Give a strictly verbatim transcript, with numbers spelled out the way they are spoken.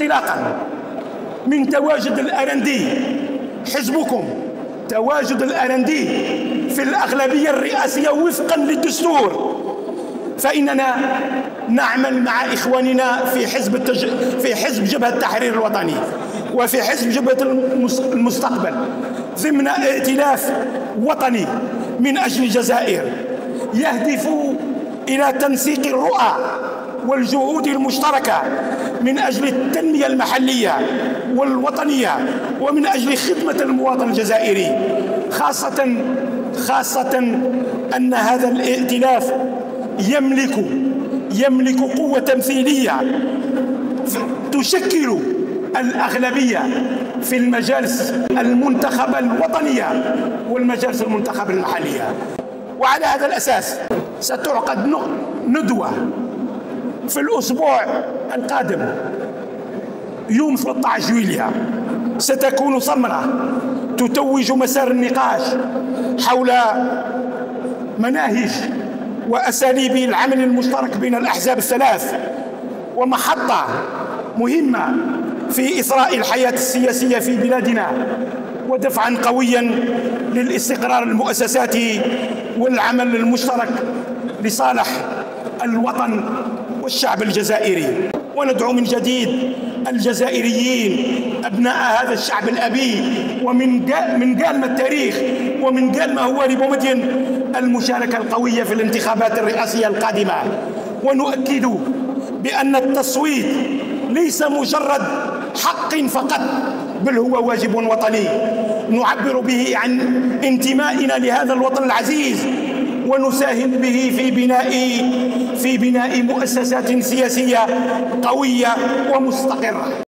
انطلاقا من تواجد الأرندي حزبكم، تواجد الأرندي في الأغلبية الرئاسية وفقا للدستور، فإننا نعمل مع إخواننا في حزب التج... في حزب جبهة التحرير الوطني وفي حزب جبهة المستقبل ضمن ائتلاف وطني من أجل الجزائر يهدف إلى تنسيق الرؤى والجهود المشتركة من أجل التنمية المحلية والوطنية ومن أجل خدمة المواطن الجزائري، خاصة خاصة أن هذا الائتلاف يملك يملك قوة تمثيلية تشكل الأغلبية في المجالس المنتخبة الوطنية والمجالس المنتخبة المحلية. وعلى هذا الأساس ستعقد ندوة في الأسبوع القادم يوم ثلاثة عشر جويلية، ستكون سمرة تتوج مسار النقاش حول مناهج وأساليب العمل المشترك بين الأحزاب الثلاث، ومحطة مهمة في إثراء الحياة السياسية في بلادنا ودفعا قويا للاستقرار المؤسساتي والعمل المشترك لصالح الوطن والشعب الجزائري. وندعو من جديد الجزائريين أبناء هذا الشعب الأبي ومن من قال ما التاريخ ومن قال ما هو لبومدين المشاركة القوية في الانتخابات الرئاسية القادمة، ونؤكد بأن التصويت ليس مجرد حق فقط بل هو واجب وطني نعبر به عن انتمائنا لهذا الوطن العزيز ونساهم به في بناء في بناء مؤسسات سياسية قوية ومستقرة.